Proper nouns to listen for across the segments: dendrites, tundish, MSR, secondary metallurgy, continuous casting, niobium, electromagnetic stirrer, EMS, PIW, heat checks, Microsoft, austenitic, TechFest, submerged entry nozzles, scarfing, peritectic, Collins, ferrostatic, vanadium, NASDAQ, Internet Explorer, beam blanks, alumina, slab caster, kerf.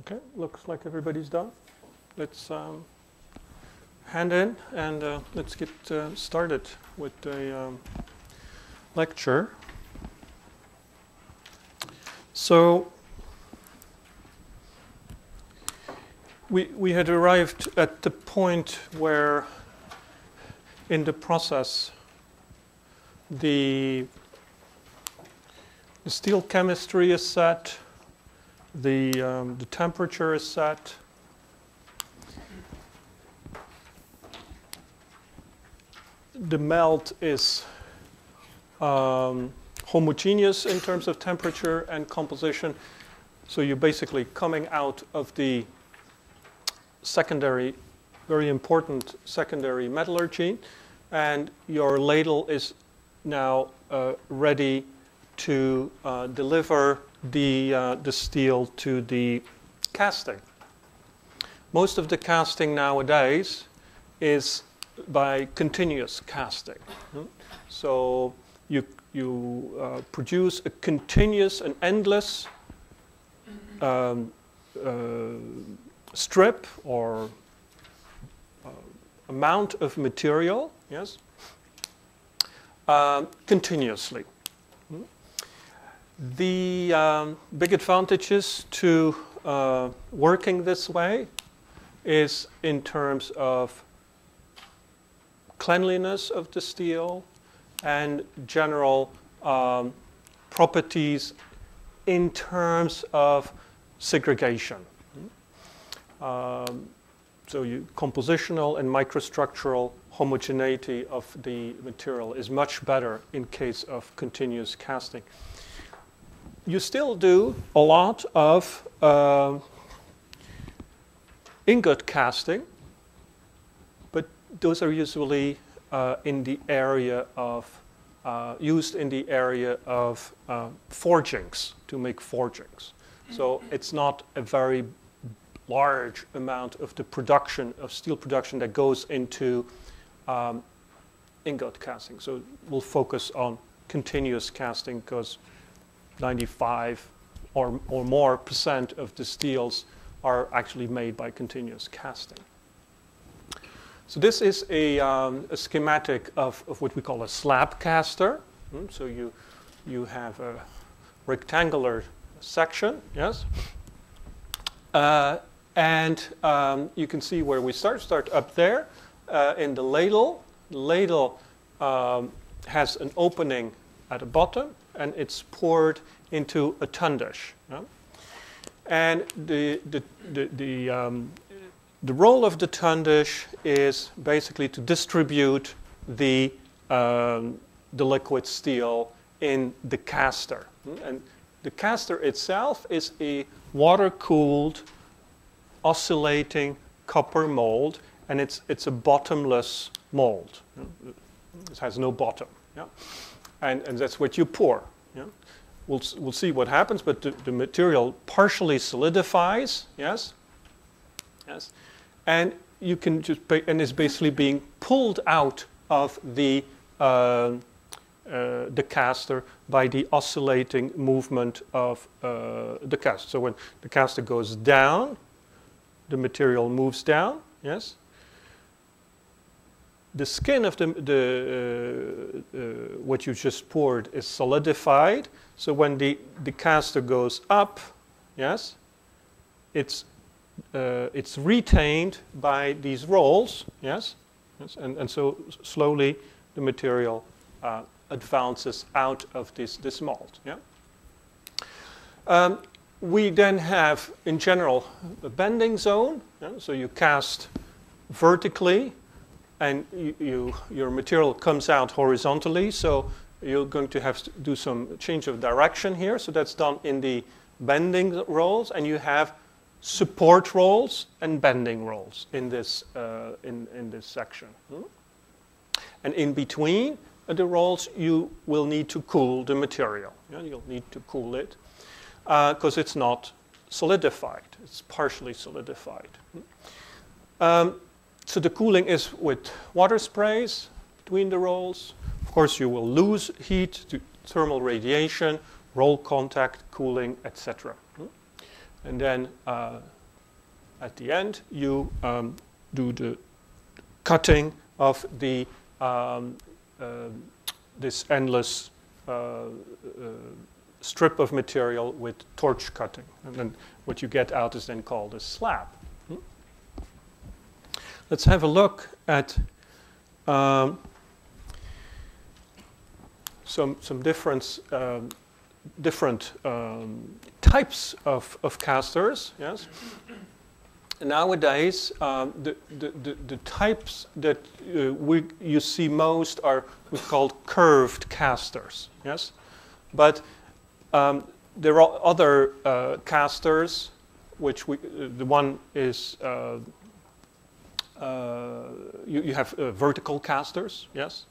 Okay, looks like everybody's done. Let's hand in and let's get started with the lecture. So we had arrived at the point where in the process the steel chemistry is set, the temperature is set, the melt is homogeneous in terms of temperature and composition. So you're basically coming out of the secondary, very important secondary metallurgy, and your ladle is now ready to deliver the steel to the casting. Most of the casting nowadays is by continuous casting. So you produce a continuous and endless strip or amount of material, yes, continuously. The big advantages to working this way is in terms of cleanliness of the steel and general properties in terms of segregation. So compositional and microstructural homogeneity of the material is much better in case of continuous casting. You still do a lot of ingot casting, but those are usually used in the area of forgings, to make forgings. So it's not a very large amount of the production of steel production that goes into ingot casting. So we'll focus on continuous casting because 95 or more % of the steels are actually made by continuous casting. So this is a schematic of what we call a slab caster. So you have a rectangular section, yes? And you can see where we start up there in the ladle. The ladle has an opening at the bottom, and it's poured into a tundish. Yeah? And the role of the tundish is basically to distribute the liquid steel in the caster. And the caster itself is a water-cooled, oscillating copper mold, and it's a bottomless mold. It has no bottom. Yeah? And that's what you pour. Yeah? We'll see what happens, but the material partially solidifies, yes? Yes. And you can just and it's basically being pulled out of the caster by the oscillating movement of the caster. So when the caster goes down, the material moves down, yes? The skin of what you just poured is solidified. So when the caster goes up, yes, it's retained by these rolls, yes, yes, and so slowly the material advances out of this mold. Yeah. We then have, in general, a bending zone. Yeah? So you cast vertically, and your material comes out horizontally, so you're going to have to do some change of direction here. So that's done in the bending rolls, and you have support rolls and bending rolls in this section. And in between the rolls, you will need to cool the material. You'll need to cool it because it's not solidified; it's partially solidified. So the cooling is with water sprays between the rolls. Of course, you will lose heat to thermal radiation, roll contact, cooling, etc. and then at the end you do the cutting of the this endless strip of material with torch cutting, and then what you get out is then called a slab. Let's have a look at some different types of casters. Yes. Nowadays, the types that you see most are what's called curved casters. Yes, but there are other casters, which the one is you have vertical casters. Yes,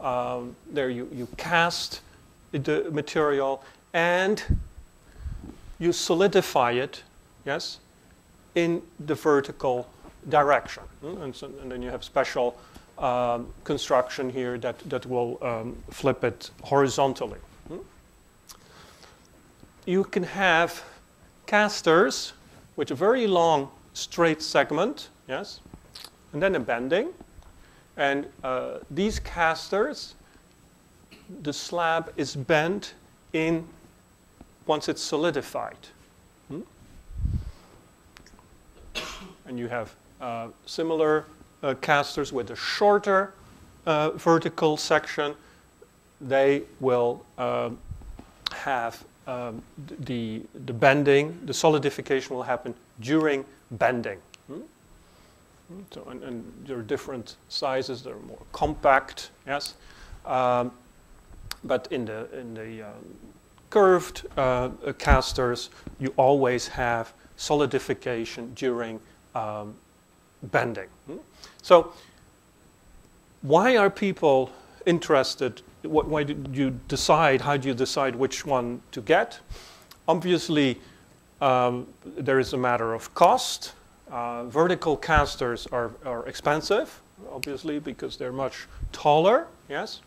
there you cast the material and you solidify it. Yes. In the vertical direction, and then you have special construction here that will flip it horizontally. You can have casters with a very long straight segment, yes, and then a bending, and these casters, the slab is bent in once it's solidified. And you have similar casters with a shorter vertical section. They will have the bending. The solidification will happen during bending. So, and there are different sizes. They're more compact. Yes, but in the curved casters, you always have solidification during bending. So why are people interested? Why did you decide? How do you decide which one to get? Obviously, there is a matter of cost. Vertical casters are expensive, obviously, because they're much taller. Yes.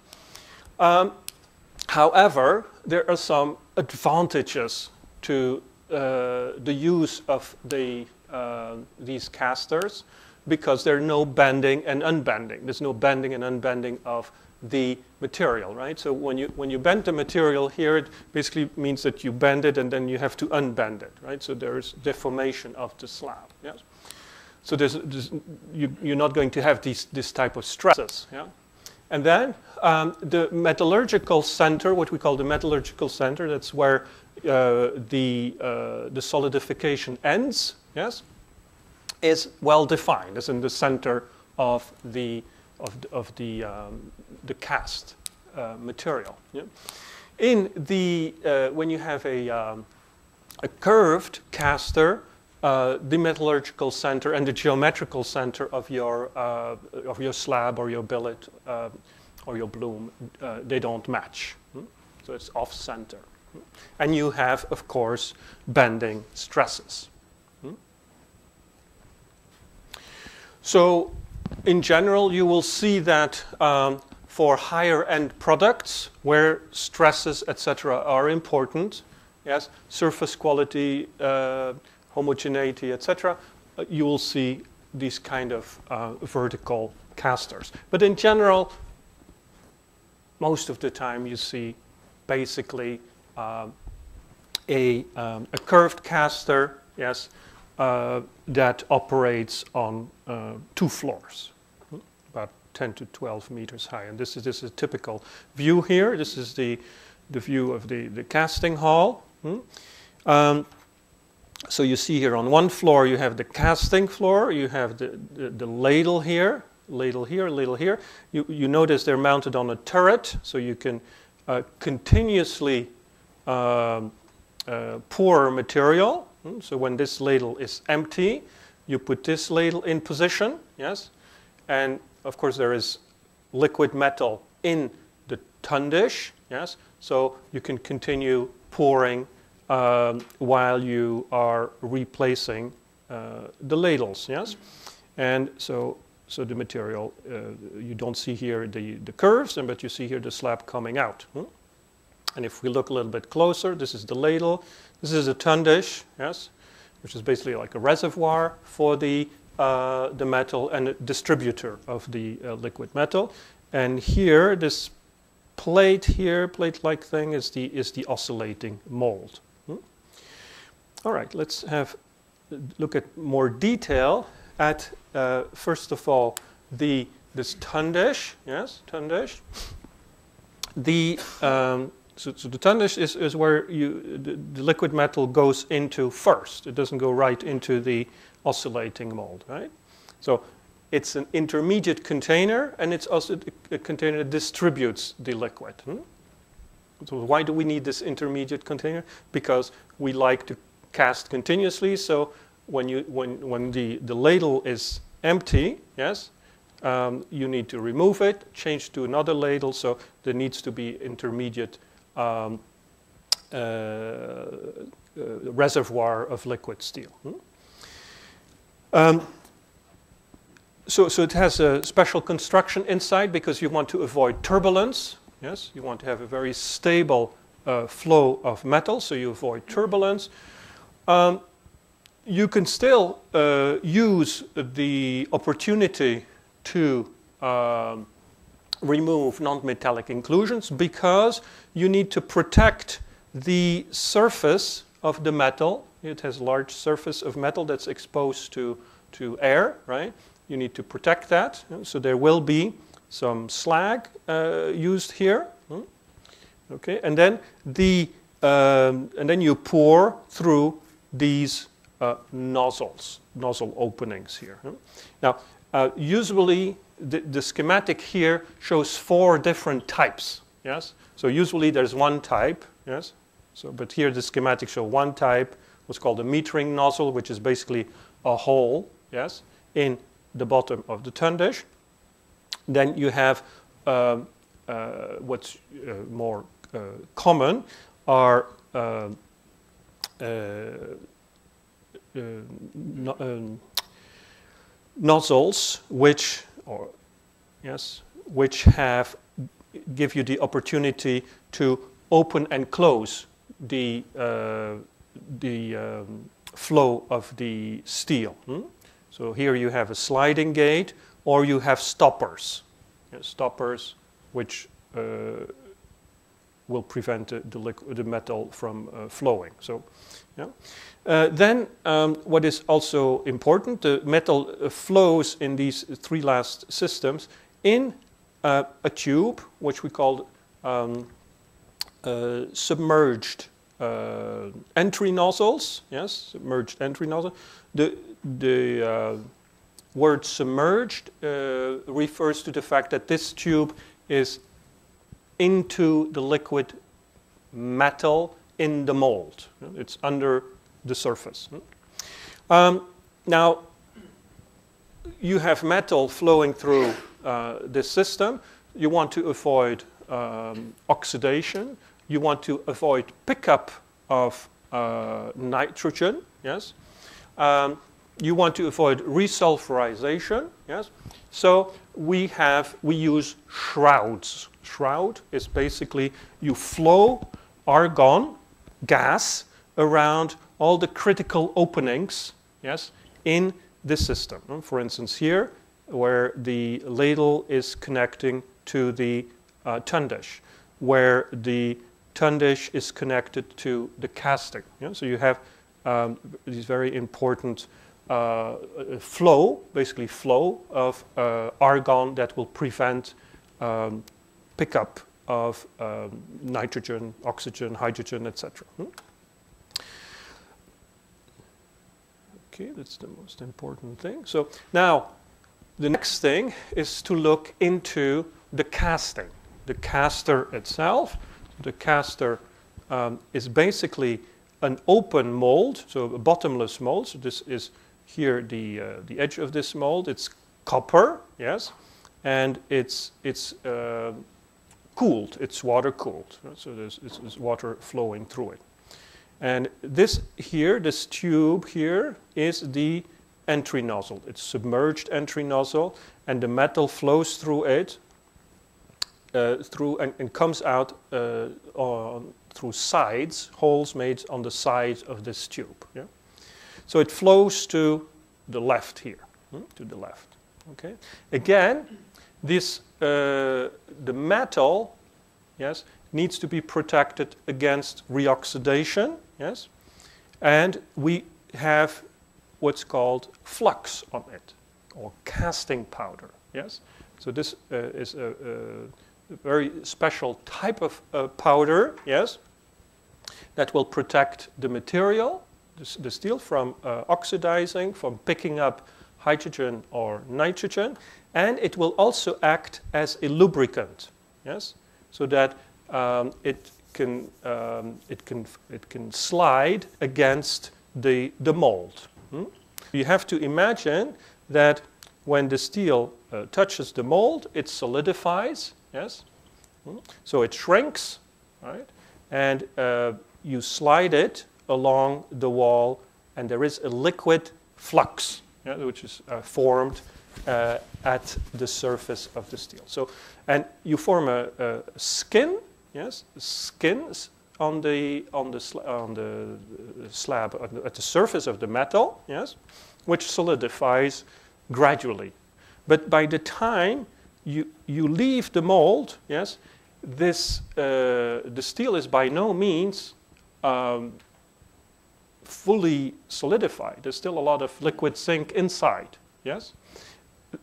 However, there are some advantages to the use of these casters, because there's no bending and unbending. There's no bending and unbending of the material, right? So when you bend the material here, it basically means that you bend it and then you have to unbend it, right? So there's deformation of the slab. Yes. So you're not going to have this type of stresses. Yeah. And then the metallurgical center, what we call the metallurgical center, that's where the solidification ends. Yes, is well defined. It's in the center of the cast material. Yeah? In the when you have a curved caster, the metallurgical center and the geometrical center of your slab or your billet or your bloom, they don't match. So it's off center, and you have, of course, bending stresses. So, in general, you will see that for higher-end products, where stresses, etc., are important, yes, surface quality, homogeneity, etc., you will see these kind of vertical casters. But in general, most of the time, you see basically a curved caster, yes. That operates on 2 floors, about 10 to 12 meters high. And this is a typical view here. This is the view of the casting hall. So you see here on one floor you have the casting floor, you have the ladle here, ladle here, ladle here. You notice they're mounted on a turret, so you can continuously pour material. So when this ladle is empty, you put this ladle in position, yes? And of course there is liquid metal in the tundish, yes? So you can continue pouring while you are replacing the ladles, yes? And so the material, you don't see here the curves, but you see here the slab coming out. And if we look a little bit closer, this is the ladle. This is a tundish, yes, which is basically like a reservoir for the metal and a distributor of the liquid metal. And here, this plate here, plate-like thing, is the oscillating mold. Hmm? All right, let's have a look at more detail at, first of all, this tundish. Yes, tundish. So the tundish is where the liquid metal goes into first. It doesn't go right into the oscillating mold, right? So it's an intermediate container, and it's also a container that distributes the liquid. Hmm? So why do we need this intermediate container? Because we like to cast continuously. So when the ladle is empty, yes, you need to remove it, change to another ladle. So there needs to be intermediate reservoir of liquid steel. Hmm? So it has a special construction inside because you want to avoid turbulence. Yes, you want to have a very stable flow of metal, so you avoid turbulence. You can still use the opportunity to remove non-metallic inclusions because you need to protect the surface of the metal. It has a large surface of metal that's exposed to air, right? You need to protect that, so there will be some slag used here. Okay, and then you pour through these nozzle openings here. Now, usually the schematic here shows four different types. Yes, so usually there's one type. Yes, so but here the schematic shows one type, what's called a metering nozzle, which is basically a hole. Yes, in the bottom of the tundish. Then you have what's more common are nozzles which give you the opportunity to open and close the flow of the steel. Hmm? So here you have a sliding gate, or you have stoppers. Yes, stoppers which will prevent the metal from flowing. So, yeah. Then what is also important, the metal flows in these three last systems in a tube, which we call submerged entry nozzles. Yes, submerged entry nozzles. The word submerged refers to the fact that this tube is into the liquid metal in the mold. It's under the surface. Now, you have metal flowing through this system. You want to avoid oxidation. You want to avoid pickup of nitrogen. Yes. You want to avoid resulfurization, yes? So we use shrouds. Shroud is basically you flow argon gas around all the critical openings, yes, in this system. For instance, here where the ladle is connecting to the tundish, where the tundish is connected to the casting. Yeah? So you have these very important flow of argon that will prevent pickup of nitrogen, oxygen, hydrogen, etc. Hmm? Okay, that's the most important thing. So now the next thing is to look into the casting, the caster itself. The caster is basically an open mold, so a bottomless mold. So this is here the edge of this mold. It's copper, yes, and it's cooled. It's water cooled, right? So there's water flowing through it. And this here, this tube here, is the entry nozzle. It's submerged entry nozzle, and the metal flows through it, and comes out through sides, holes made on the sides of this tube. Yeah? So it flows to the left here, to the left. Okay. Again, this the metal, yes, needs to be protected against reoxidation, yes, and we have what's called flux on it, or casting powder, yes. So this is a very special type of powder, yes, that will protect the material, the steel, from oxidizing, from picking up hydrogen or nitrogen, and it will also act as a lubricant, yes, so that it can slide against the mold. You have to imagine that when the steel touches the mold, it solidifies, yes, so it shrinks, right, and you slide it along the wall, and there is a liquid flux, yeah, which is formed at the surface of the steel. So, and you form a skin, yes, skins on the slab at the surface of the metal, yes, which solidifies gradually. But by the time you leave the mold, yes, this the steel is by no means fully solidified. There's still a lot of liquid zinc inside, yes,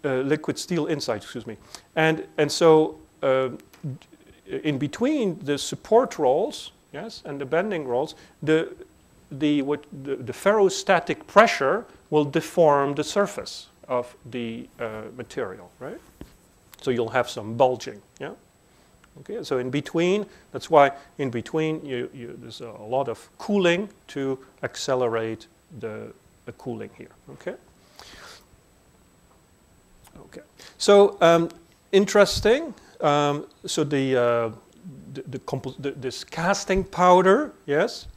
liquid steel inside, excuse me. And so in between the support rolls, yes, and the bending rolls, the ferrostatic pressure will deform the surface of the material, right? So you'll have some bulging, yeah. Okay, so in between, that's why in between there's a lot of cooling to accelerate the cooling here, okay? Okay, so interesting. So this casting powder, yes,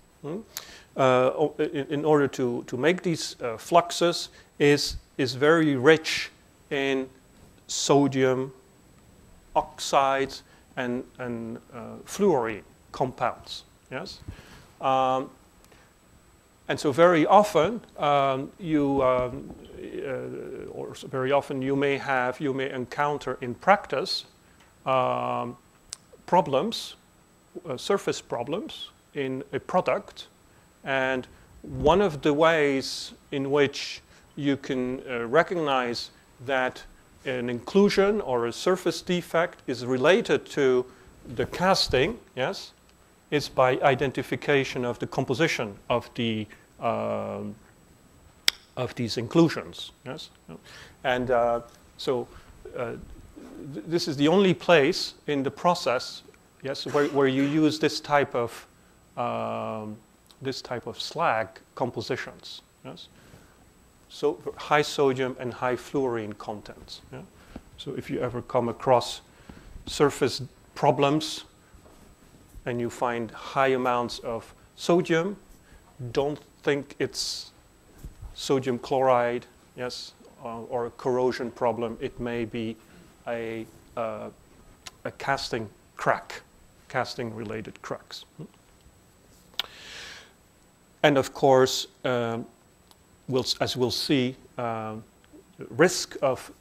in order to make these fluxes is very rich in sodium oxides and fluorine compounds, yes, and so very often you may encounter in practice problems, surface problems in a product, and one of the ways in which you can recognize that an inclusion or a surface defect is related to the casting, yes, is by identification of the composition of the of these inclusions, yes, and this is the only place in the process, yes, where you use this type of slag compositions, yes. So high sodium and high fluorine contents. Yeah? So if you ever come across surface problems and you find high amounts of sodium, don't think it's sodium chloride, yes, or a corrosion problem. It may be a casting crack, casting-related cracks. And of course, as we'll see, the risk of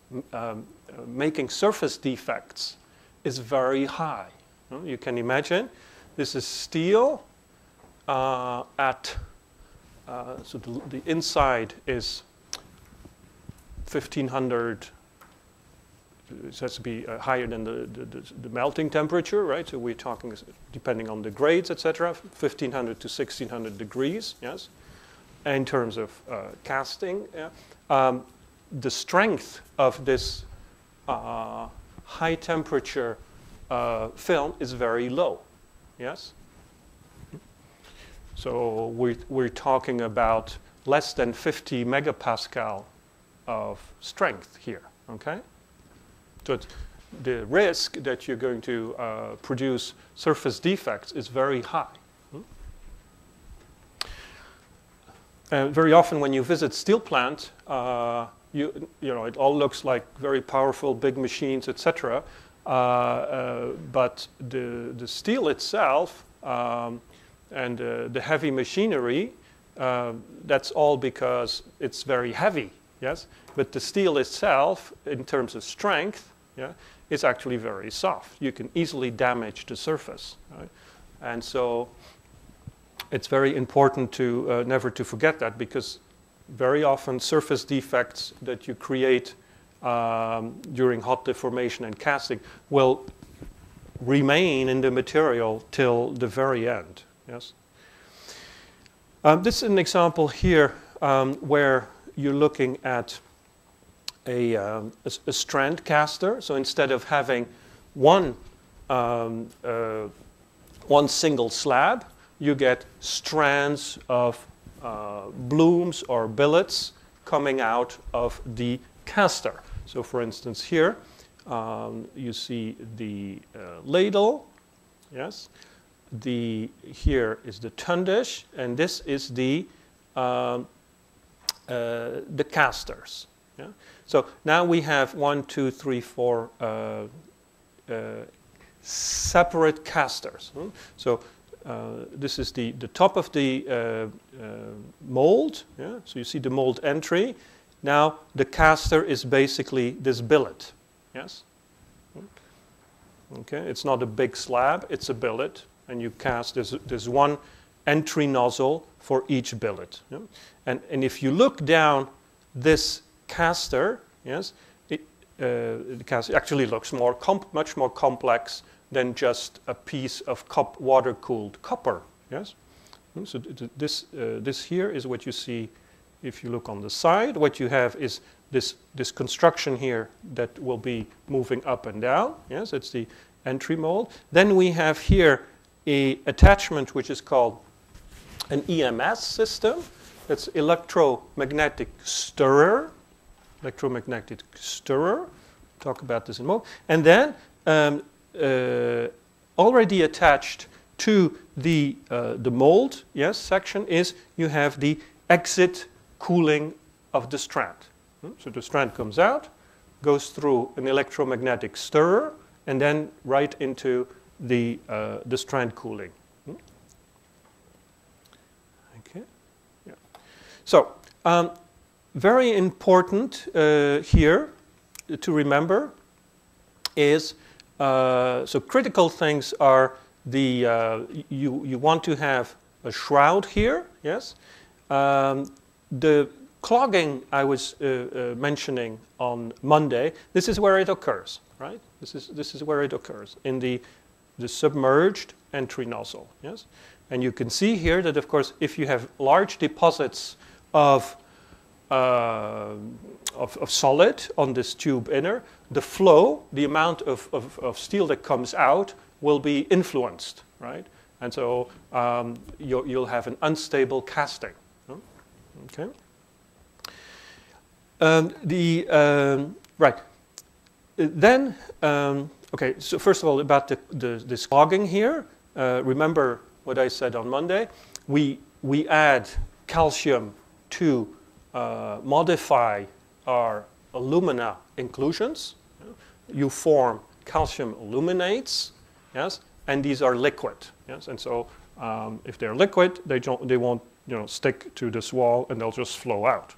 making surface defects is very high. You can imagine this is steel so the inside is 1,500, it has to be higher than the melting temperature, right? So we're talking, depending on the grades, etc., 1,500 to 1,600 degrees, yes? In terms of casting, yeah. The strength of this high temperature film is very low, yes? So we're talking about less than 50 megapascal of strength here, okay? So the risk that you're going to produce surface defects is very high. Very often when you visit steel plant, you know, it all looks like very powerful big machines, etc. But the steel itself and the heavy machinery That's all because it's very heavy, yes? But the steel itself, in terms of strength, yeah, is actually very soft. You can easily damage the surface, right? And so it's very important to never to forget that, because very often surface defects that you create during hot deformation and casting will remain in the material till the very end, yes? This is an example here where you're looking at a strand caster. So instead of having one single slab, you get strands of blooms or billets coming out of the caster. So for instance here, you see the ladle, yes? Here is the tundish, and this is the casters. Yeah? So now we have 1, 2, 3, 4 separate casters. Hmm? So this is the top of the mold. Yeah? So you see the mold entry. Now the caster is basically this billet. Yes. Okay. It's not a big slab. It's a billet. And you cast, there's one entry nozzle for each billet. Yeah? And if you look down this caster, yes, the caster actually looks more much more complex than just a piece of water-cooled copper. Yes? So this here is what you see if you look on the side. What you have is this construction here that will be moving up and down. Yes, it's the entry mold. Then we have here an attachment which is called an EMS system. That's electromagnetic stirrer. Electromagnetic stirrer. Talk about this in a moment. And then already attached to the mold, yes, section is you have the exit cooling of the strand. So the strand comes out, goes through an electromagnetic stirrer, and then right into the strand cooling. Hmm? Okay. Yeah. So very important here to remember is so critical things are the you want to have a shroud here. Yes. The clogging I was mentioning on Monday. This is where it occurs, right? This is where it occurs in the submerged entry nozzle, yes? And you can see here that, of course, if you have large deposits of solid on this tube inner, the flow, the amount of steel that comes out will be influenced, right? And so you'll have an unstable casting, okay? Then, okay, so first of all, about this clogging here, remember what I said on Monday. We add calcium to modify our alumina inclusions. You form calcium aluminates, yes, and these are liquid, yes, and so if they're liquid, they won't, you know, stick to this wall and they'll just flow out.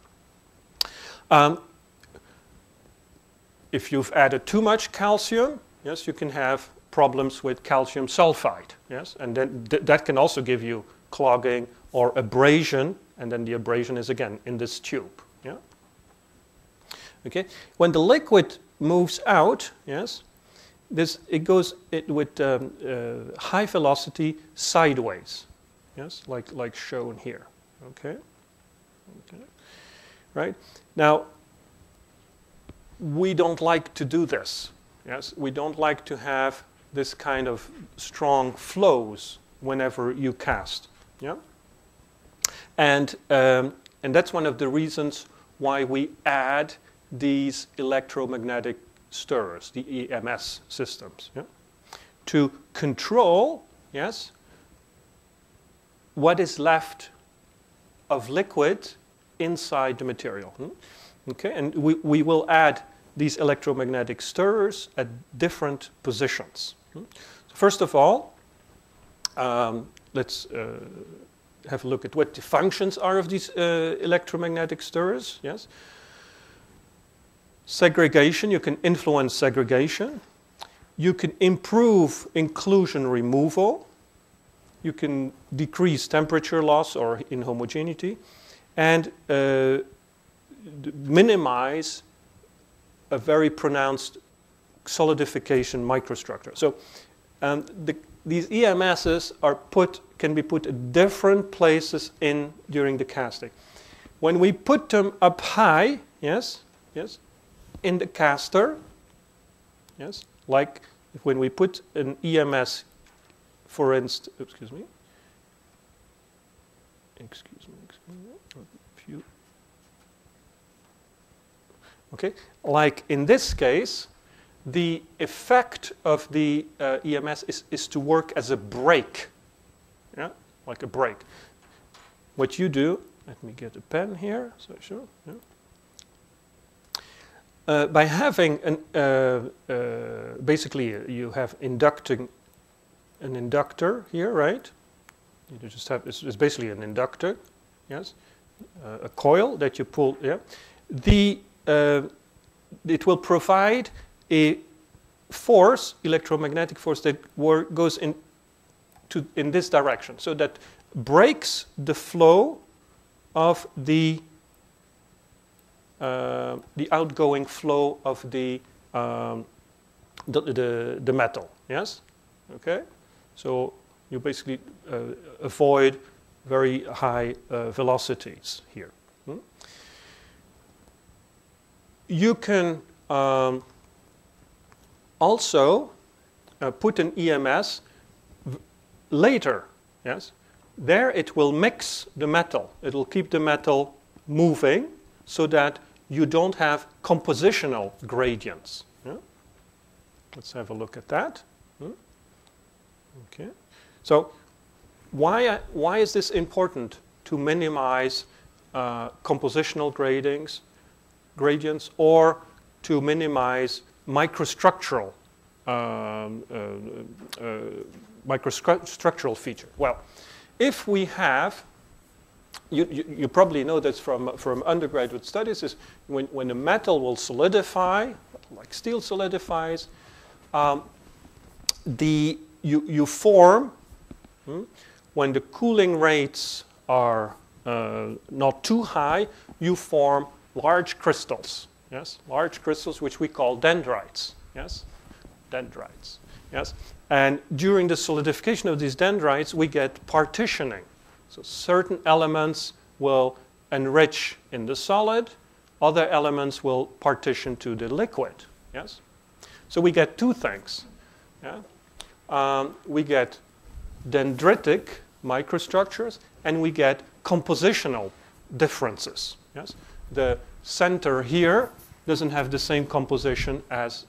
If you've added too much calcium, yes, you can have problems with calcium sulfide, yes? And then that can also give you clogging or abrasion, and then the abrasion is again in this tube, yeah? Okay, when the liquid moves out, yes, it goes with high velocity sideways, yes, like shown here, okay? Okay, right? Now, we don't like to do this. Yes, we don't like to have this kind of strong flows whenever you cast. Yeah, and that's one of the reasons why we add these electromagnetic stirrers, the EMS systems, yeah? To control, yes, what is left of liquid inside the material. Hmm? Okay, and we will add these electromagnetic stirrers at different positions. First of all, let's have a look at what the functions are of these electromagnetic stirrers. Yes. Segregation, you can influence segregation. You can improve inclusion removal. You can decrease temperature loss or inhomogeneity, and minimize a very pronounced solidification microstructure. So these EMSs are can be put at different places during the casting. When we put them up high, in the caster, like when we put an EMS, for instance, excuse me. Okay, like in this case, the effect of the EMS is to work as a brake, like a brake. What you do, let me get a pen here, so sure. Yeah. By having basically you have an inductor here, right? You just have, it's basically an inductor, yes? A coil that you pull, yeah? It will provide a force, electromagnetic force, that goes in this direction, so that breaks the flow of the outgoing flow of the metal. Yes? Okay? So you basically avoid very high velocities here. Hmm? You can also put an EMS later. Yes? There it will mix the metal. It will keep the metal moving so that you don't have compositional gradients. Yeah? Let's have a look at that. Hmm? Okay. So why is this important? To minimize compositional gradients, or to minimize microstructural feature. Well, if we have, you probably know this from undergraduate studies, is when a metal will solidify, like steel solidifies, you form, when the cooling rates are not too high, you form large crystals. Yes, large crystals, which we call dendrites. Yes, dendrites. Yes, and during the solidification of these dendrites, we get partitioning. So certain elements will enrich in the solid, other elements will partition to the liquid. Yes, so we get two things. Yeah? We get dendritic microstructures, and we get compositional differences. Yes, the center here doesn't have the same composition as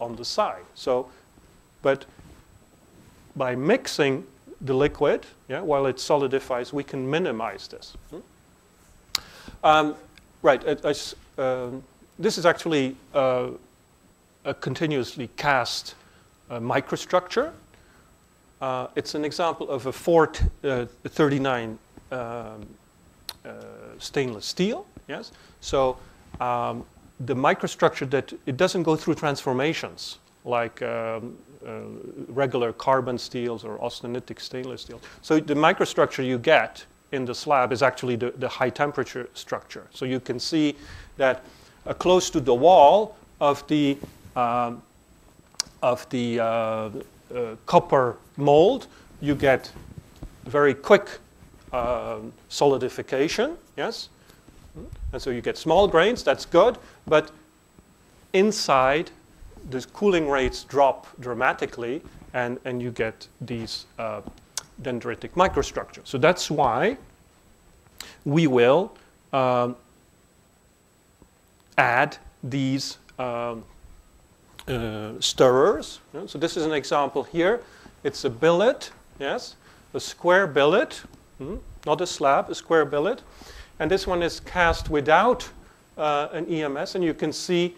on the side. So, but by mixing the liquid, while it solidifies, we can minimize this. This is actually a continuously cast microstructure. It's an example of a 439 stainless steel. Yes, so the microstructure it doesn't go through transformations like regular carbon steels or austenitic stainless steel. So the microstructure you get in the slab is actually the high temperature structure. So you can see that close to the wall of the copper mold, you get very quick solidification. Yes, and so you get small grains. That's good, but inside, the cooling rates drop dramatically, and you get these dendritic microstructures. So that's why we will add these stirrers. So this is an example here. It's a billet, yes, a square billet, not a slab, a square billet. And this one is cast without an EMS, and you can see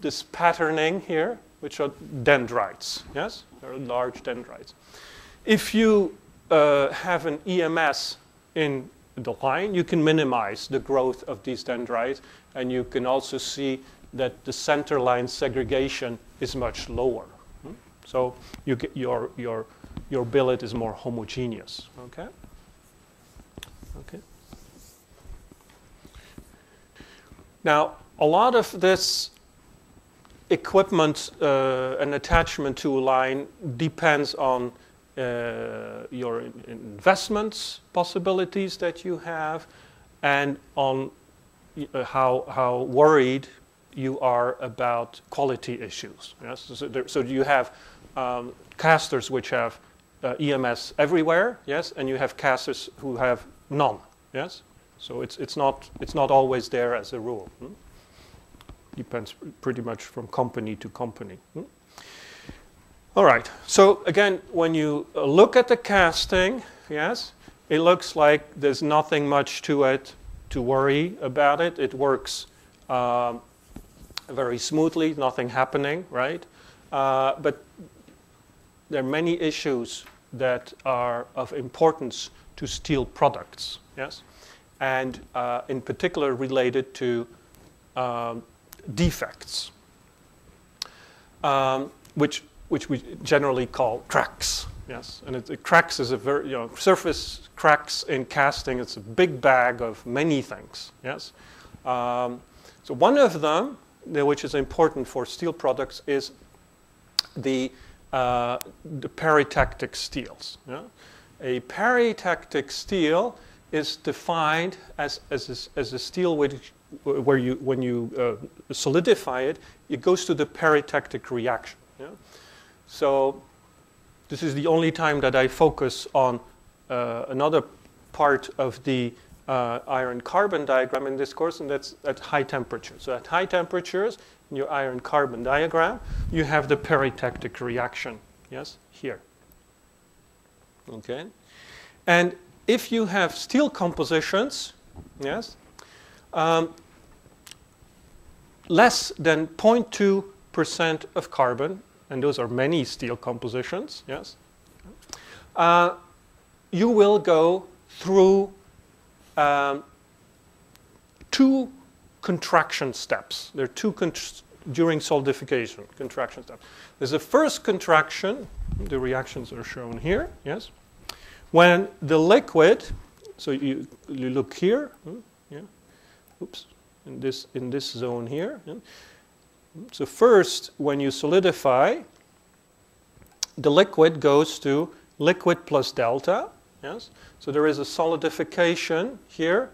this patterning here, which are dendrites. Yes, they're large dendrites. If you have an EMS in the line, you can minimize the growth of these dendrites, and you can also see that the center line segregation is much lower. So you get your billet is more homogeneous. Okay. Okay. Now, a lot of this equipment and attachment to a line depends on your investments possibilities that you have, and on how worried you are about quality issues. Yes? So you have casters which have EMS everywhere, yes, and you have casters who have none, yes. So it's not always there as a rule. Hmm? Depends pretty much from company to company. Hmm? All right. So again, when you look at the casting, yes, it looks like there's nothing much to it to worry about it. It works very smoothly, nothing happening, right? But there are many issues that are of importance to steel products, yes, and in particular related to defects, which we generally call cracks. Yes, and cracks is a very, surface cracks in casting. It's a big bag of many things. Yes, so one of them, which is important for steel products, is the peritectic steels. Yeah? A peritectic steel is defined as a steel which when you solidify it, it goes to the peritectic reaction. Yeah? So this is the only time that I focus on another part of the iron-carbon diagram in this course, and that's at high temperatures. So at high temperatures, in your iron-carbon diagram, you have the peritectic reaction, yes, here. Okay? And if you have steel compositions, yes, less than 0.2% of carbon, and those are many steel compositions, yes, you will go through two contraction steps. There are two during solidification contraction steps. There's the first contraction, the reactions are shown here, yes, when the liquid, so you look here, yeah, oops, in this zone here, yeah. So first, when you solidify, the liquid goes to liquid plus delta. Yes. So there is a solidification here,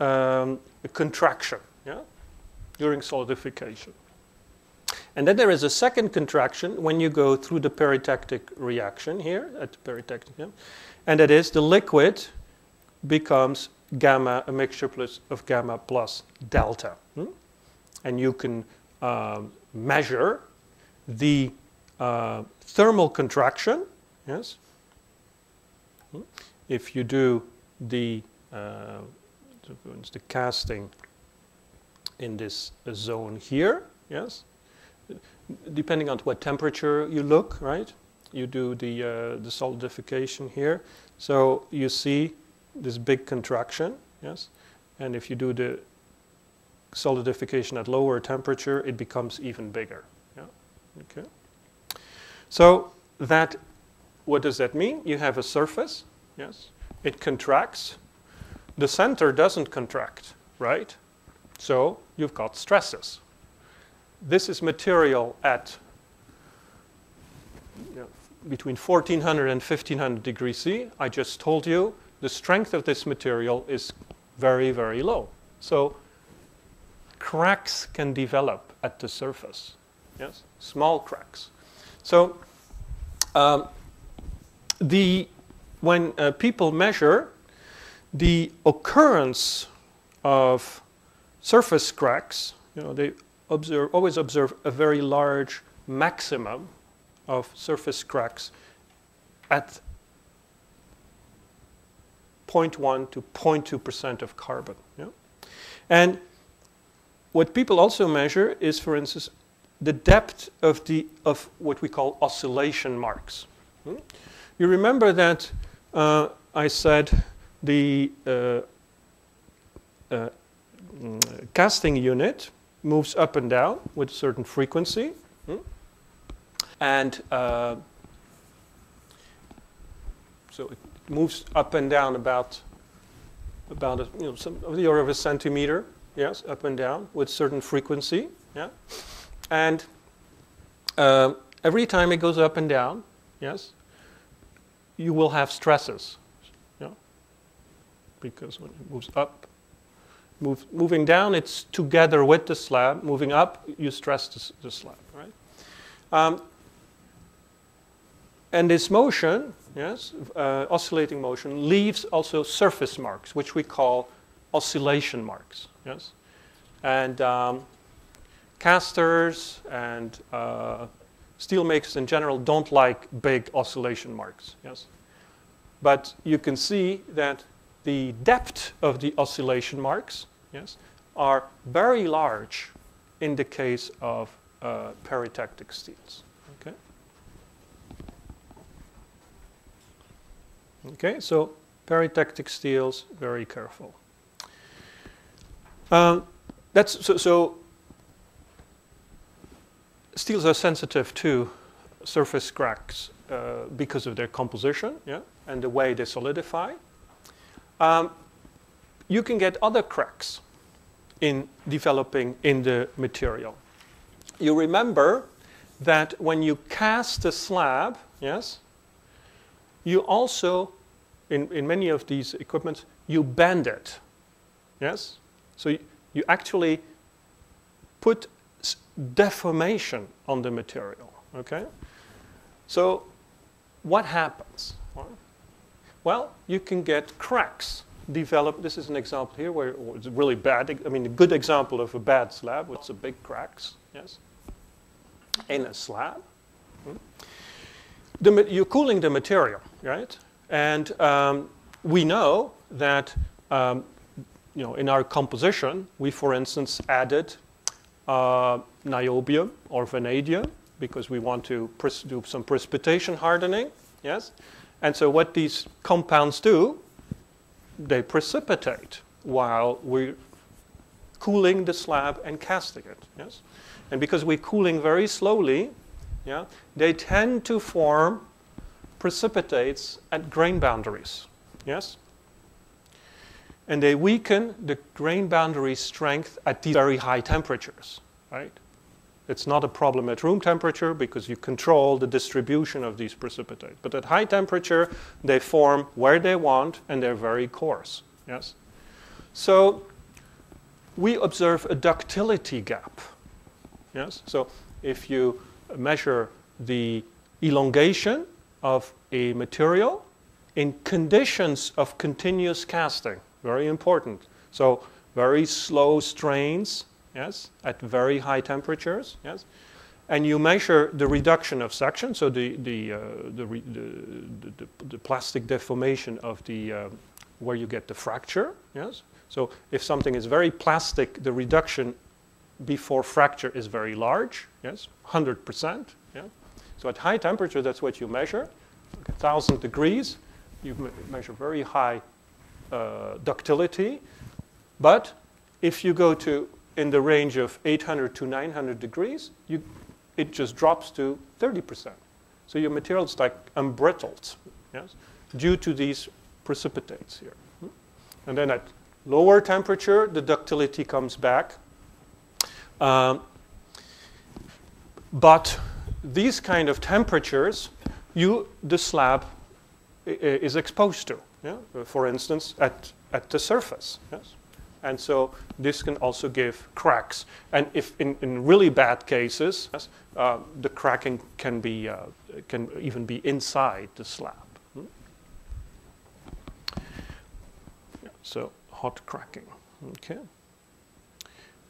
a contraction, yeah, during solidification. And then there is a second contraction when you go through the peritectic reaction here at the peritectic, yeah, and that is the liquid becomes gamma, a mixture of gamma plus delta, hmm? And you can measure the thermal contraction, yes, if you do the casting in this zone here, yes, depending on what temperature you look, right, you do the solidification here, so you see this big contraction, yes, and if you do the solidification at lower temperature, it becomes even bigger. Yeah. Okay. So that, what does that mean? You have a surface. Yes. It contracts. The center doesn't contract, right? So you've got stresses. This is material at between 1400 and 1500 degrees C. I just told you the strength of this material is very, very low. So cracks can develop at the surface, yes, small cracks. So when people measure the occurrence of surface cracks, they always observe a very large maximum of surface cracks at 0.1 to 0.2% of carbon. Yeah? And what people also measure is, for instance, the depth of what we call oscillation marks. Hmm? You remember that I said the casting unit moves up and down with a certain frequency. And so it moves up and down about a, some of the order of a centimeter, yes, up and down with certain frequency, yeah. And every time it goes up and down, yes, you will have stresses, yeah, because when it moves up, moving down, it's together with the slab. Moving up, you stress the slab, right? And this motion, yes, oscillating motion, leaves also surface marks, which we call oscillation marks, yes? And casters and steelmakers in general don't like big oscillation marks, yes? But you can see that the depth of the oscillation marks, yes, are very large in the case of peritectic steels. Okay, so peritectic steels, very careful. So steels are sensitive to surface cracks because of their composition, yeah, and the way they solidify. You can get other cracks in developing in the material. You remember that when you cast a slab, yes, you also, in many of these equipments, you bend it, yes? So you actually put deformation on the material, okay? So what happens? Well, you can get cracks developed. This is an example here where it's really bad. I mean, a good example of a bad slab with lots of big cracks, yes, in a slab. You're cooling the material, right? And we know that in our composition, we, for instance, added niobium or vanadium because we want to do some precipitation hardening, yes? And so what these compounds do, they precipitate while we're cooling the slab and casting it, yes? And because we're cooling very slowly, yeah, they tend to form precipitates at grain boundaries, yes? And they weaken the grain boundary strength at these very high temperatures, right? It's not a problem at room temperature because you control the distribution of these precipitates. But at high temperature, they form where they want and they're very coarse, yes? So we observe a ductility gap, yes? So if you measure the elongation of a material in conditions of continuous casting, very important. So very slow strains, yes, at very high temperatures, yes, and you measure the reduction of section, so the plastic deformation of the where you get the fracture, yes. So if something is very plastic, the reduction before fracture is very large, yes, 100%. Yeah. So at high temperature, that's what you measure. Like 1,000 degrees, you measure very high ductility. But if you go to in the range of 800 to 900 degrees, it just drops to 30%. So your material's like embrittled, yes, due to these precipitates here. And then at lower temperature, the ductility comes back. But these kind of temperatures, the slab is exposed to, yeah? For instance, at the surface. Yes? And so this can also give cracks. And if in really bad cases, yes, the cracking can even be inside the slab. Yeah, so hot cracking. Okay.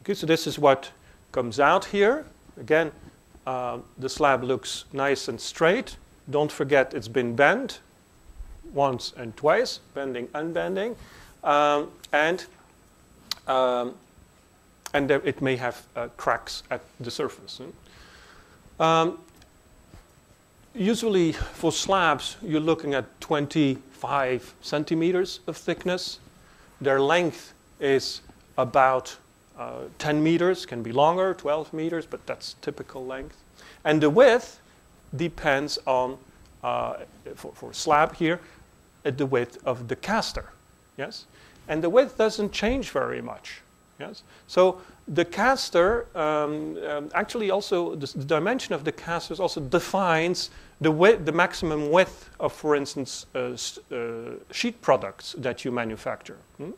Okay. So this is what comes out here. Again, the slab looks nice and straight. Don't forget it's been bent once and twice, bending, unbending. And it may have cracks at the surface. Usually for slabs, you're looking at 25 centimeters of thickness. Their length is about 10 meters, can be longer, 12 meters, but that's typical length. And the width depends on, for slab here, the width of the caster, yes? And the width doesn't change very much, yes? So the caster, actually also, the dimension of the casters also defines the width, the maximum width of, for instance, sheet products that you manufacture. Hmm?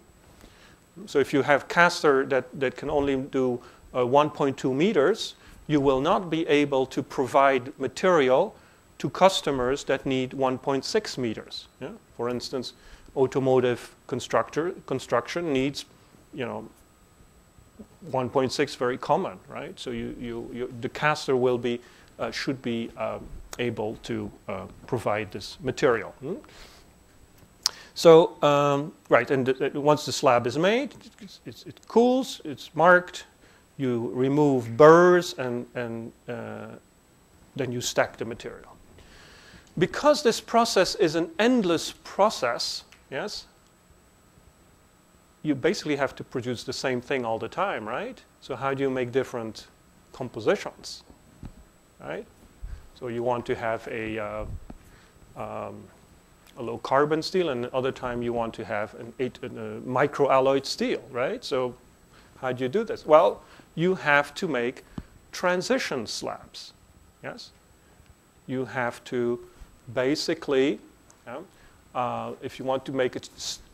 So if you have caster that can only do 1.2 meters, you will not be able to provide material to customers that need 1.6 meters. Yeah? For instance, automotive construction needs, you know, 1.6, very common, right? So the caster will be should be able to provide this material. Hmm? So, right, and once the slab is made, it cools, it's marked, you remove burrs, and then you stack the material. Because this process is an endless process, yes, you basically have to produce the same thing all the time, right? So how do you make different compositions, right? So you want to have a low carbon steel, and other time you want to have a microalloyed steel, right? So how do you do this? Well, you have to make transition slabs, yes? You have to basically, if you want to make a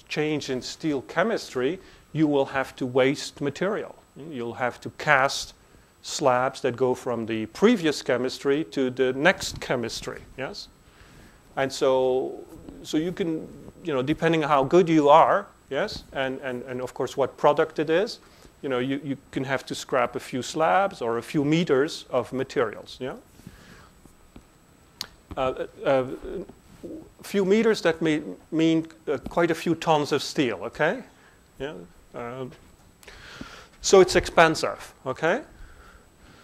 change in steel chemistry, you will have to waste material. You'll have to cast slabs that go from the previous chemistry to the next chemistry, yes? And so you can, you know, depending on how good you are, yes, and of course what product it is, you know, you can have to scrap a few slabs or a few meters of materials, yeah? A few meters, that may mean quite a few tons of steel, okay? Yeah. So it's expensive, okay?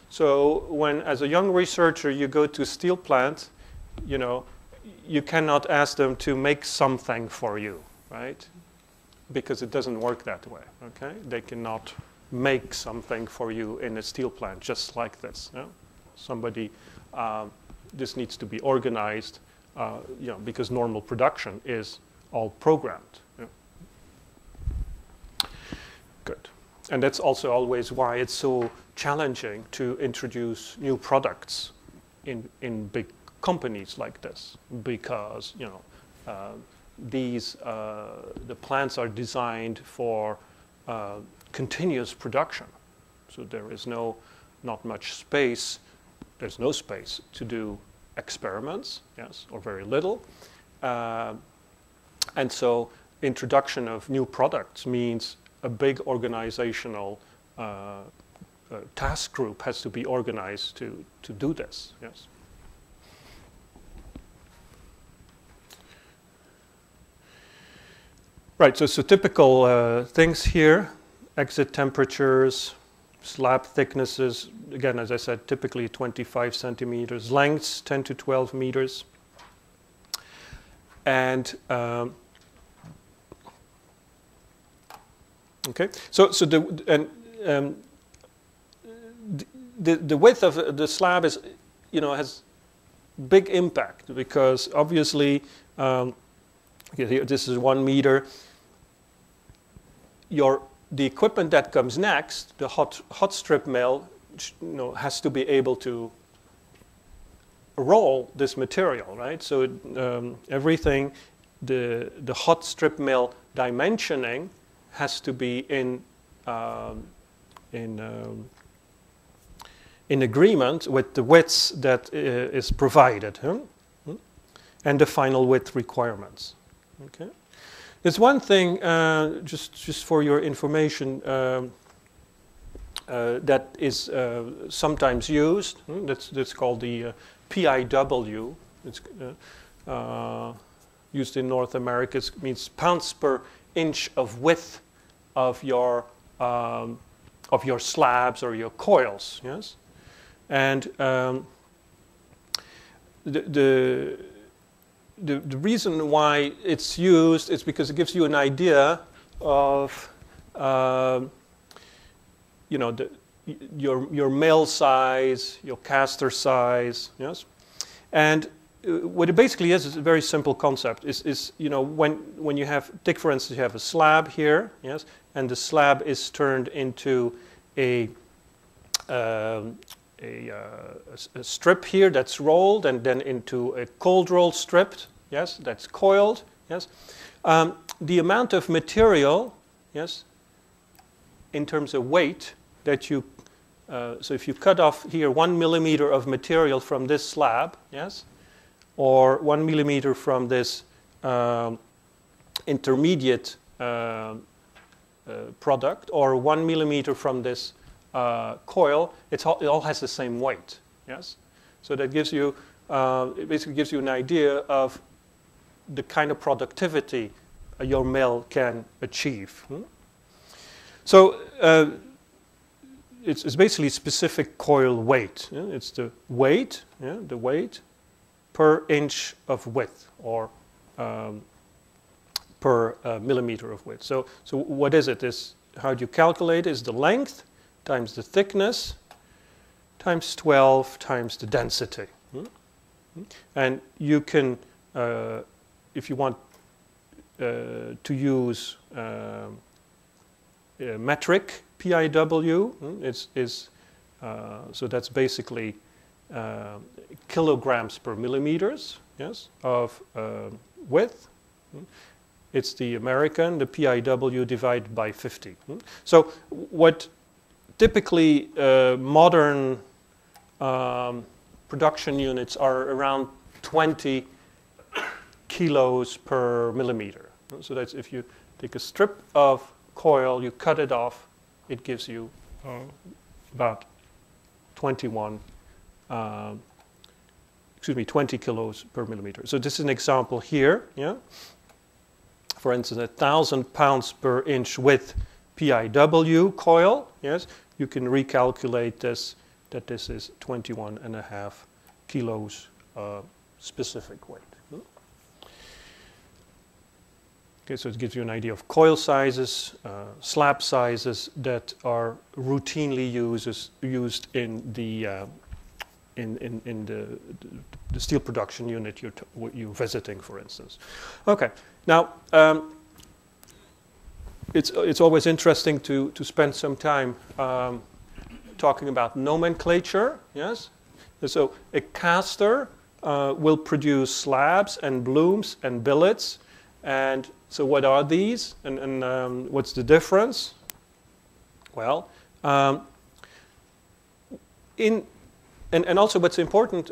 So when, as a young researcher, you go to a steel plant, you know, you cannot ask them to make something for you, right? Because it doesn't work that way, okay? They cannot make something for you in a steel plant just like this. No? Somebody, this needs to be organized, you know, because normal production is all programmed. Yeah? Good. And that's also always why it's so challenging to introduce new products in big companies like this, because, you know, the plants are designed for continuous production, so there is not much space. There's no space to do experiments, yes, or very little, and so introduction of new products means a big organizational task group has to be organized to do this, yes. Right, so typical things here, exit temperatures, slab thicknesses, again, as I said, typically 25 centimeters, lengths 10 to 12 meters. And, okay, so the width of the slab is, you know, has big impact, because obviously, here, this is 1 meter. The equipment that comes next, the hot strip mill, you know, has to be able to roll this material, right? So everything, the hot strip mill dimensioning has to be in agreement with the widths that is provided, huh? And the final width requirements. Okay. There's one thing, just for your information, that is sometimes used. Hmm? That's called the PIW. It's used in North America. It means pounds per inch of width of your slabs or your coils. Yes, and the reason why it's used is because it gives you an idea of you know, your mill size, your caster size, yes. And what it basically is a very simple concept. Is you know, when you have, take for instance, you have a slab here, yes, and the slab is turned into a strip here that's rolled, and then into a cold roll strip, yes, that's coiled, yes. The amount of material, yes, in terms of weight that you, so if you cut off here 1 millimeter of material from this slab, yes, or 1 millimeter from this intermediate product, or 1 millimeter from this coil, it all has the same weight, yes? So that gives you, it basically gives you an idea of the kind of productivity your mill can achieve. Hmm? So it's basically specific coil weight. Yeah? It's the weight, yeah? The weight per inch of width, or per millimeter of width. So what is it? Is how do you calculate? Is the length times the thickness times 12 times the density. Mm-hmm. And you can, if you want to use metric PIW, mm, so that's basically kilograms per millimeters, yes, of width. Mm. It's the American, the PIW divided by 50. Mm. So what typically modern production units are around 20 kilos per millimeter. So that's if you take a strip of coil, you cut it off, it gives you about 20 kilos per millimeter. So this is an example here. Yeah. For instance, 1,000 pounds per inch width PIW coil, yes, you can recalculate this, that this is 21.5 kilos specific weight. Okay, so it gives you an idea of coil sizes, slab sizes that are routinely used in the steel production unit you're visiting, for instance. Okay, now It's always interesting to spend some time talking about nomenclature, yes? And so a caster will produce slabs and blooms and billets. And so what are these? And what's the difference? Well, and also what's important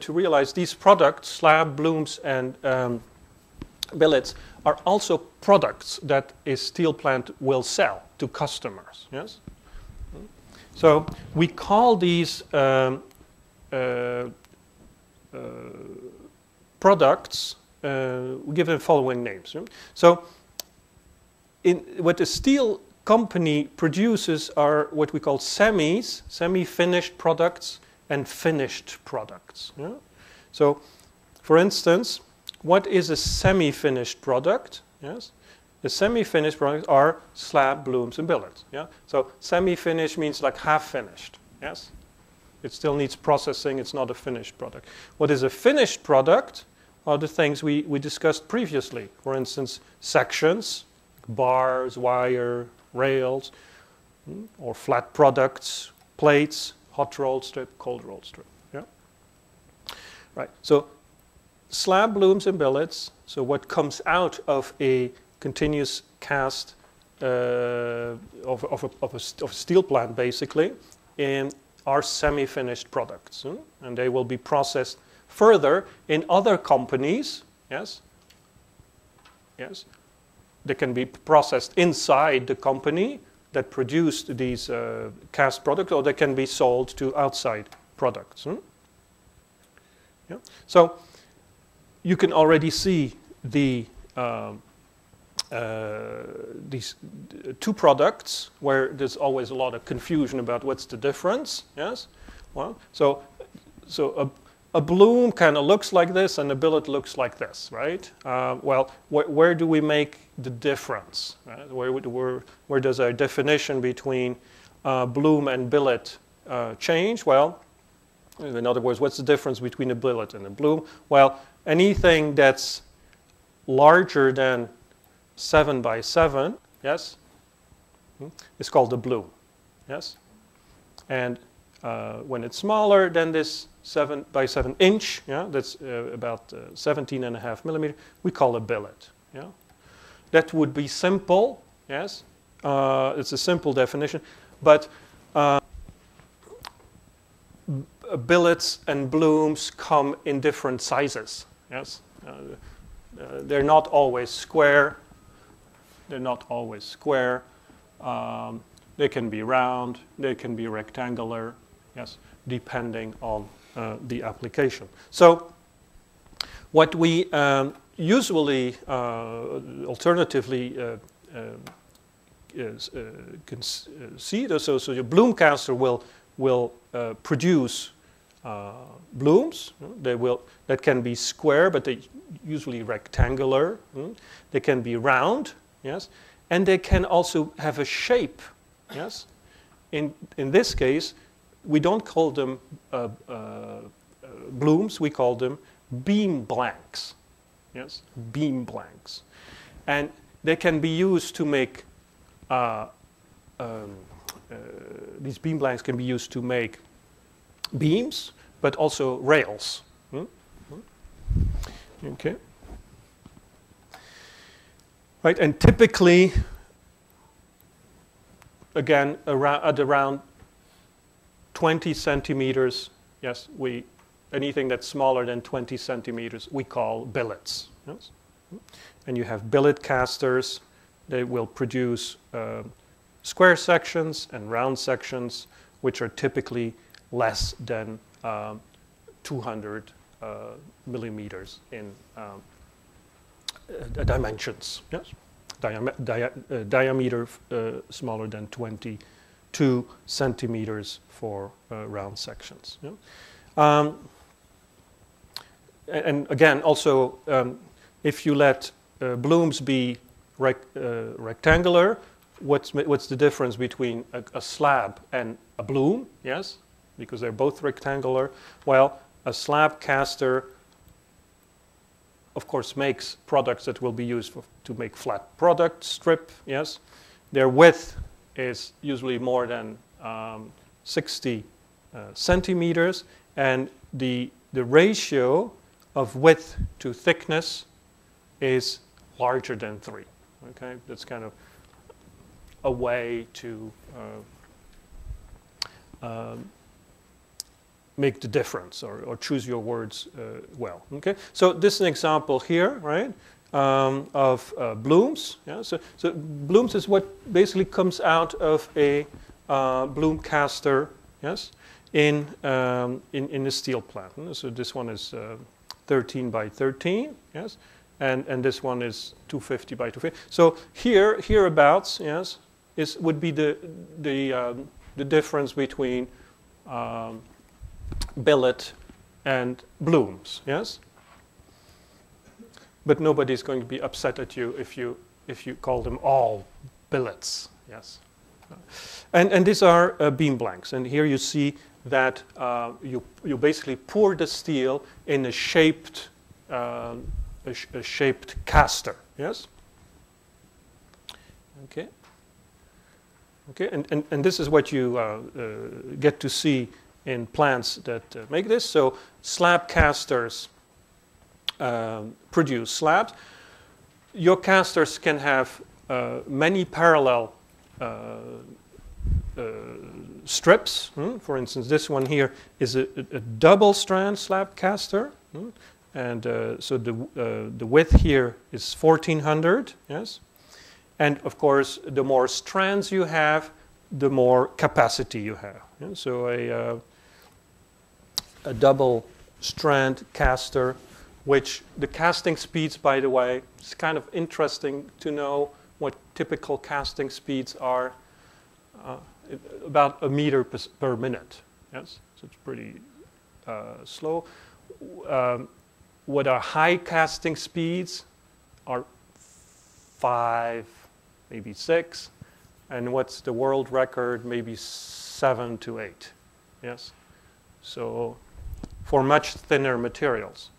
to realize, these products, slab, blooms, and billets, are also products that a steel plant will sell to customers, yes? So we call these products, we give them following names. So what a steel company produces are what we call semis, semi-finished products, and finished products. Yeah? So, for instance, what is a semi-finished product? Yes, the semi-finished products are slab, blooms, and billets. Yeah, so semi-finished means like half-finished. Yes, it still needs processing. It's not a finished product. What is a finished product? Are the things we discussed previously. For instance, sections, bars, wire, rails, or flat products, plates, hot roll strip, cold roll strip. Yeah, right. So, slab, blooms, and billets, so what comes out of a continuous cast of a steel plant, basically, are semi-finished products. Hmm? And they will be processed further in other companies, yes? Yes. They can be processed inside the company that produced these cast products, or they can be sold to outside products. Hmm? Yeah. So, you can already see these two products where there's always a lot of confusion about what's the difference. Yes, well, so a bloom kind of looks like this and a billet looks like this, right? Well, where do we make the difference? Right? Where does our definition between bloom and billet change? Well, in other words, what's the difference between a billet and a bloom? Well, anything that's larger than 7 by 7, yes, is called a bloom, yes? And when it's smaller than this 7 by 7 inch, yeah, that's about 17.5 millimeter, we call a billet, yeah? That would be simple, yes? It's a simple definition, but billets and blooms come in different sizes, yes? They're not always square. They're not always square. They can be round, they can be rectangular, yes, depending on the application. So what we usually, alternatively, can see, so your bloom caster will produce blooms. They will, that can be square, but they usually rectangular. They can be round, yes, and they can also have a shape. Yes, in this case, we don't call them blooms. We call them beam blanks. Yes, beam blanks, and they can be used to make. These beam blanks can be used to make beams, but also rails. Okay. Right, and typically. Again, at around 20 centimeters, yes, anything that's smaller than 20 centimeters, we call billets. Yes? And you have billet casters. They will produce square sections and round sections, which are typically less than 200 millimeters in dimensions. Yes? Diameter smaller than 22 centimeters for round sections. Yeah? And again, also, if you let blooms be rectangular, what's the difference between a slab and a bloom? Yes, because they're both rectangular. Well, a slab caster, of course, makes products that will be used to make flat product strip, yes. Their width is usually more than 60 centimeters, and the ratio of width to thickness is larger than 3, okay? That's kind of a way to make the difference, or choose your words well, okay? So this is an example here, right, of blooms. Yeah? So blooms is what basically comes out of a bloom caster, yes, in a steel plant. So this one is 13 by 13, yes, and this one is 250 by 250. So hereabouts, yes, would be the difference between billet and blooms, yes? But nobody's going to be upset at you if you call them all billets, yes? And these are beam blanks, and here you see that you basically pour the steel in a shaped caster, yes? Okay. Okay, and this is what you get to see in plants that make this. So slab casters produce slabs. Your casters can have many parallel strips. For instance, this one here is a double strand slab caster. And so the width here is 1400, yes? And of course, the more strands you have, the more capacity you have. Yeah? So a double strand caster, which the casting speeds, by the way, it's kind of interesting to know what typical casting speeds are, about 1 meter per minute. Yes, so it's pretty slow. what are high casting speeds are 5, maybe 6, and what's the world record, maybe 7 to 8. Yes, so for much thinner materials.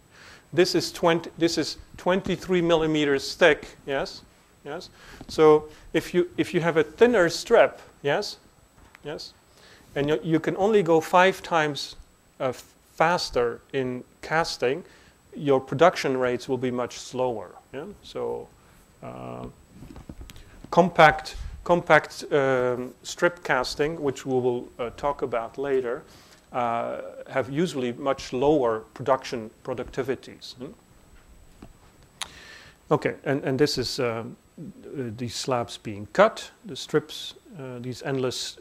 This is 23 millimeters thick. Yes, yes. So if you have a thinner strip, yes, yes, and you can only go 5 times faster in casting, your production rates will be much slower. Yeah? So compact strip casting, which we will talk about later, have usually much lower production productivities. Hmm? Okay, and this is these slabs being cut, the strips, these endless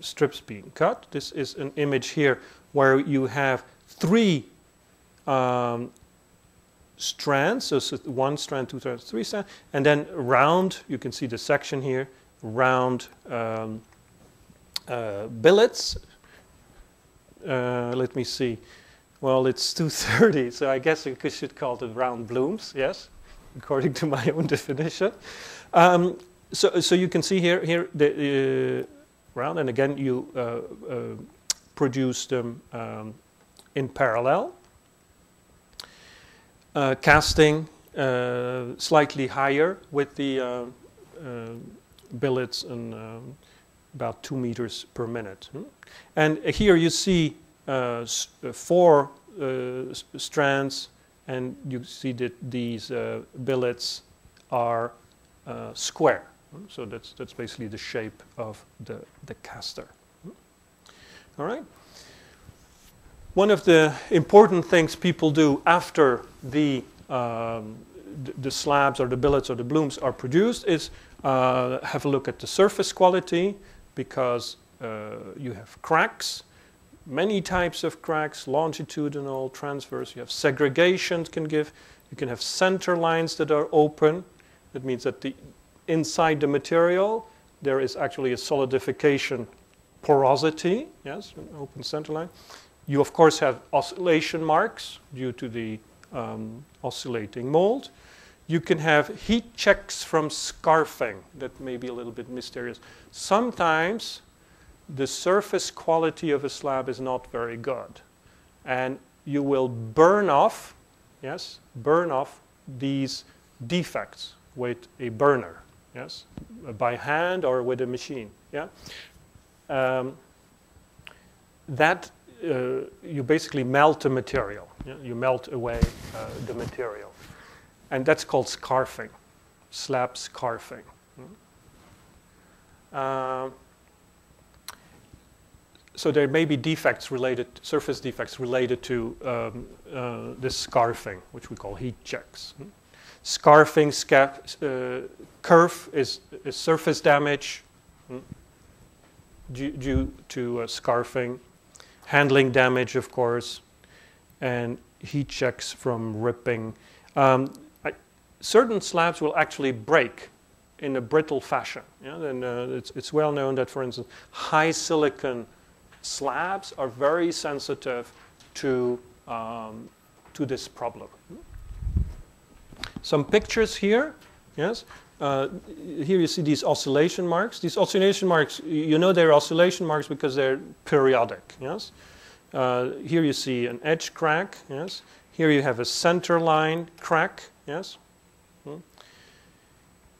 strips being cut. This is an image here where you have 3 strands, so 1 strand, 2 strands, 3 strands, and then round, you can see the section here, round billets. Let me see, well, it's 230, so I guess we should call it round blooms, yes, according to my own definition. So you can see here the round, and again you produce them in parallel. Casting slightly higher with the billets and about 2 meters per minute. Hmm? And here you see 4 strands, and you see that these billets are square. Hmm? So that's basically the shape of the caster. Hmm? All right. One of the important things people do after the slabs or the billets or the blooms are produced is have a look at the surface quality, because you have cracks, many types of cracks, longitudinal, transverse. You have segregation you can have center lines that are open. That means that inside the material there is actually a solidification porosity, yes, an open center line. You, of course, have oscillation marks due to the oscillating mold. You can have heat checks from scarfing. That may be a little bit mysterious. Sometimes the surface quality of a slab is not very good, and you will burn off, yes, burn off these defects with a burner, yes, by hand or with a machine. Yeah, you basically melt the material. Yeah? You melt away the material. And that's called scarfing, slab scarfing. Mm-hmm. So there may be defects related, surface defects related to this scarfing, which we call heat checks. Mm-hmm. Scarfing, kerf is surface damage due to scarfing. Handling damage, of course, and heat checks from ripping. Certain slabs will actually break in a brittle fashion. Yeah? And it's well known that, for instance, high silicon slabs are very sensitive to this problem. Some pictures here. Yes, here you see these oscillation marks. These oscillation marks, you know they're oscillation marks because they're periodic. Yes, here you see an edge crack. Yes, here you have a center line crack. Yes,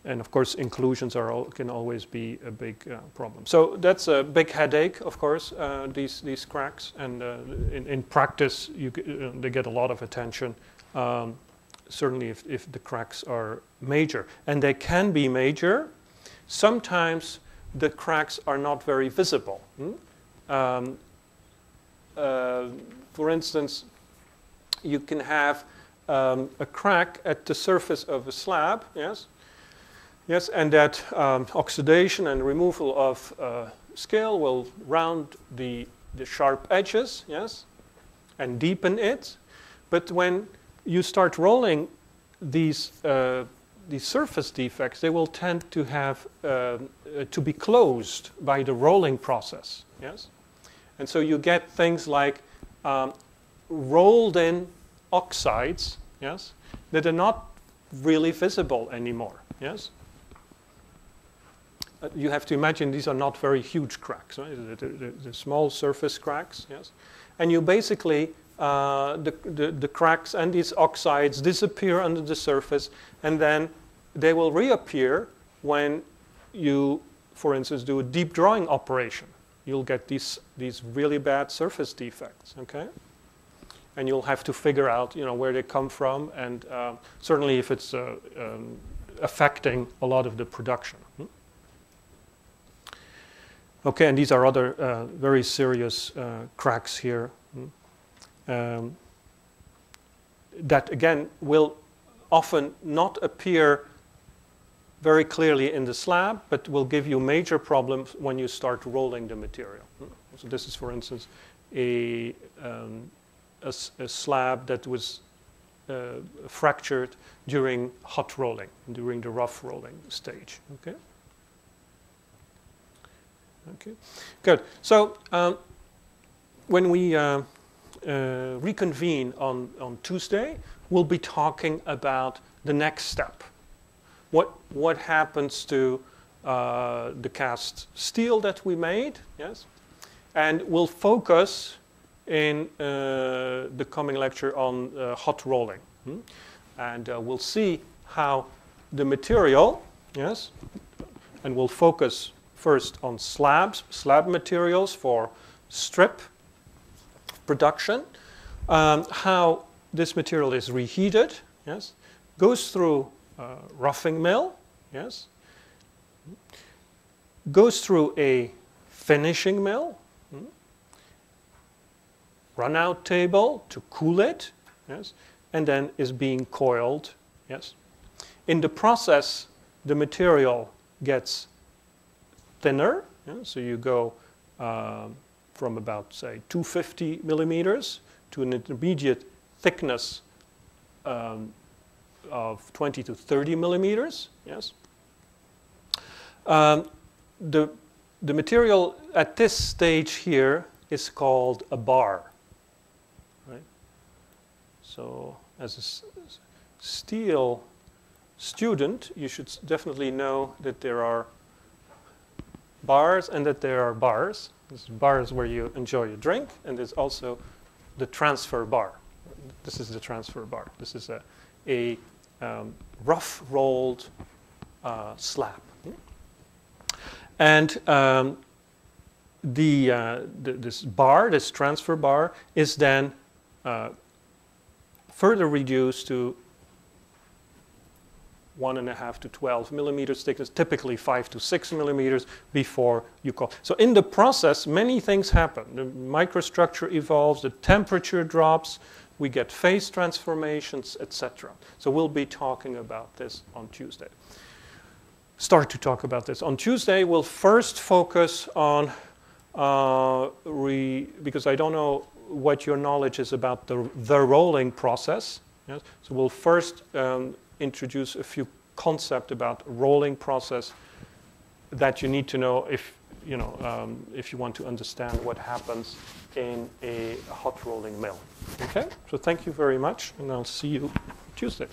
and of course inclusions can always be a big problem. So that's a big headache, of course. These cracks, and in practice, they get a lot of attention. Certainly if the cracks are major. And they can be major. Sometimes the cracks are not very visible. Hmm? For instance, you can have a crack at the surface of a slab, yes? Yes, and that oxidation and removal of scale will round the sharp edges, yes? And deepen it. But when you start rolling these surface defects, they will tend to have to be closed by the rolling process. Yes, and so you get things like rolled in oxides, yes, that are not really visible anymore, yes. You have to imagine these are not very huge cracks, right? The small surface cracks, yes. And you basically, the cracks and these oxides disappear under the surface, and then they will reappear when you, for instance, do a deep drawing operation. You'll get these really bad surface defects, okay? And you'll have to figure out, you know, where they come from, and certainly if it's affecting a lot of the production. Okay, and these are other very serious cracks here. That, again, will often not appear very clearly in the slab, but will give you major problems when you start rolling the material. So this is, for instance, a slab that was fractured during hot rolling, during the rough rolling stage. Okay. Okay, good. So when we reconvene on Tuesday, we'll be talking about the next step. What happens to the cast steel that we made, yes? And we'll focus in the coming lecture on hot rolling. Hmm? And we'll see how the material, yes, and we'll focus first on slabs, slab materials for strip production, how this material is reheated, yes, goes through roughing mill, yes, goes through a finishing mill, runout table to cool it, yes, and then is being coiled, yes. In the process, the material gets thinner, yeah, so you go from about, say, 250 millimeters to an intermediate thickness of 20 to 30 millimeters. Yes, the material at this stage here is called a bar. Right. So as a steel student, you should definitely know that there are bars and that there are bars. There's bars where you enjoy your drink, and there's also the transfer bar. This is the transfer bar. This is a rough rolled slab. And this bar, this transfer bar, is then further reduced to 1.5 to 12 millimeters thickness, typically 5 to 6 millimeters before you coil. So in the process, many things happen. The microstructure evolves, the temperature drops, we get phase transformations, etc. So we'll be talking about this on Tuesday. Start to talk about this. On Tuesday, we'll first focus on, because I don't know what your knowledge is about the rolling process. Yes? So we'll first introduce a few concepts about rolling process that you need to know if you want to understand what happens in a hot rolling mill. Okay? So thank you very much, and I'll see you Tuesday.